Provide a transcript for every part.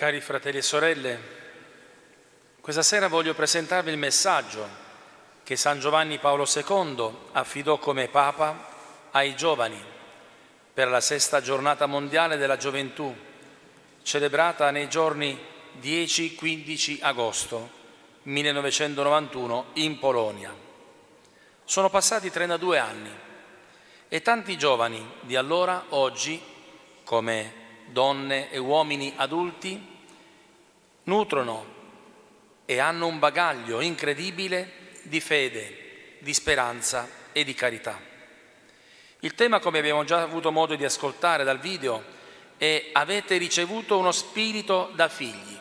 Cari fratelli e sorelle, questa sera voglio presentarvi il messaggio che San Giovanni Paolo II affidò come Papa ai giovani per la Sesta Giornata Mondiale della Gioventù, celebrata nei giorni 10-15 agosto 1991 in Polonia. Sono passati 32 anni e tanti giovani di allora, oggi, come donne e uomini adulti, nutrono e hanno un bagaglio incredibile di fede, di speranza e di carità. Il tema, come abbiamo già avuto modo di ascoltare dal video, è «Avete ricevuto uno spirito da figli»,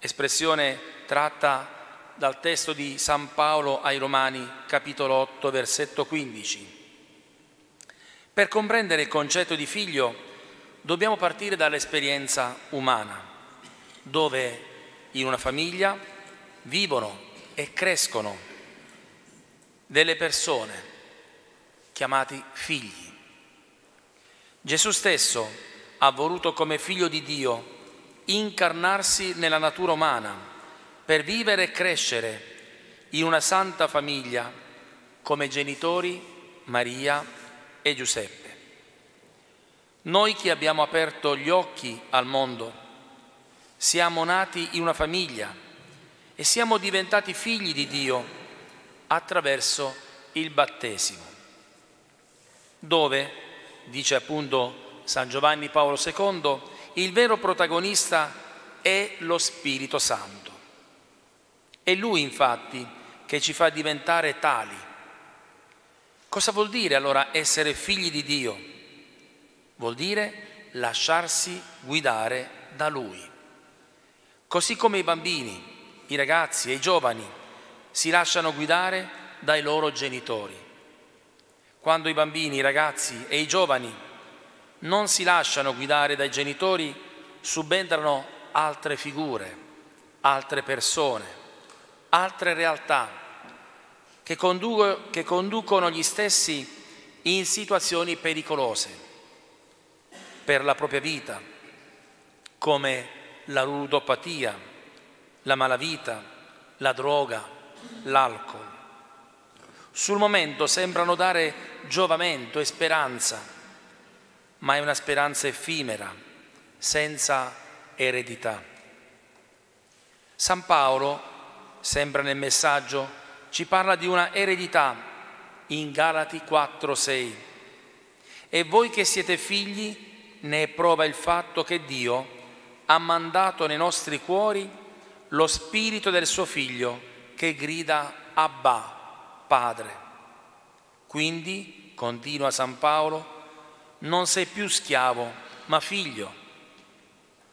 espressione tratta dal testo di San Paolo ai Romani, capitolo 8, versetto 15. Per comprendere il concetto di figlio dobbiamo partire dall'esperienza umana, dove in una famiglia vivono e crescono delle persone chiamati figli. Gesù stesso ha voluto come figlio di Dio incarnarsi nella natura umana per vivere e crescere in una santa famiglia come genitori Maria e Giuseppe. Noi che abbiamo aperto gli occhi al mondo, siamo nati in una famiglia e siamo diventati figli di Dio attraverso il battesimo, dove, dice appunto San Giovanni Paolo II, il vero protagonista è lo Spirito Santo. È Lui, infatti, che ci fa diventare tali. Cosa vuol dire allora essere figli di Dio? Vuol dire lasciarsi guidare da Lui. Così come i bambini, i ragazzi e i giovani si lasciano guidare dai loro genitori. Quando i bambini, i ragazzi e i giovani non si lasciano guidare dai genitori, subentrano altre figure, altre persone, altre realtà che conducono gli stessi in situazioni pericolose per la propria vita, come la ludopatia, la malavita, la droga, l'alcol. Sul momento sembrano dare giovamento e speranza, ma è una speranza effimera, senza eredità. San Paolo, sempre nel messaggio, ci parla di una eredità in Galati 4,6. E voi che siete figli, ne è prova il fatto che Dio ha mandato nei nostri cuori lo spirito del suo figlio che grida Abba, Padre. Quindi, continua San Paolo, non sei più schiavo, ma figlio.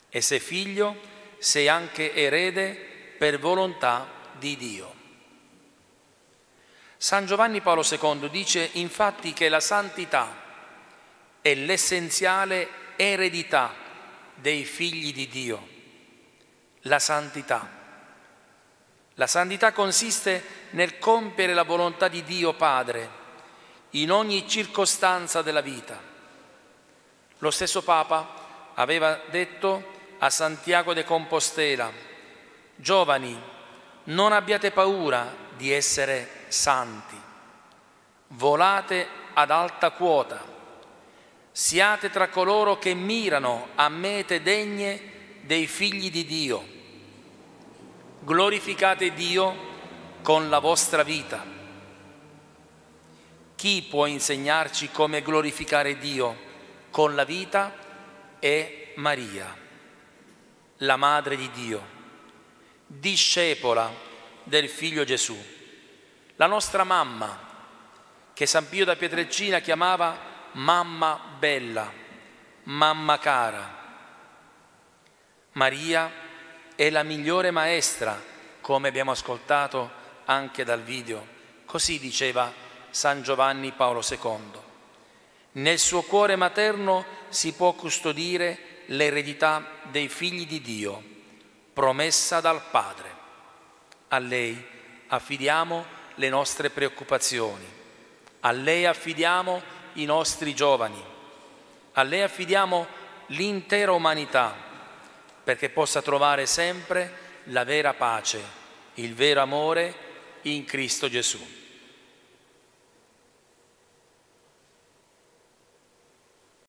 E se figlio, sei anche erede per volontà di Dio. San Giovanni Paolo II dice infatti che la santità è l'essenziale eredità dei figli di Dio, la santità. La santità consiste nel compiere la volontà di Dio Padre in ogni circostanza della vita. Lo stesso Papa aveva detto a Santiago de Compostela: «Giovani, non abbiate paura di essere santi, volate ad alta quota. Siate tra coloro che mirano a mete degne dei figli di Dio. Glorificate Dio con la vostra vita». Chi può insegnarci come glorificare Dio con la vita è Maria, la Madre di Dio, discepola del Figlio Gesù, la nostra mamma, che San Pio da Pietrelcina chiamava mamma bella, mamma cara. Maria è la migliore maestra, come abbiamo ascoltato anche dal video. Così diceva San Giovanni Paolo II. Nel suo cuore materno si può custodire l'eredità dei figli di Dio, promessa dal Padre. A lei affidiamo le nostre preoccupazioni, a lei affidiamo i nostri giovani, a lei affidiamo l'intera umanità perché possa trovare sempre la vera pace, il vero amore in Cristo Gesù.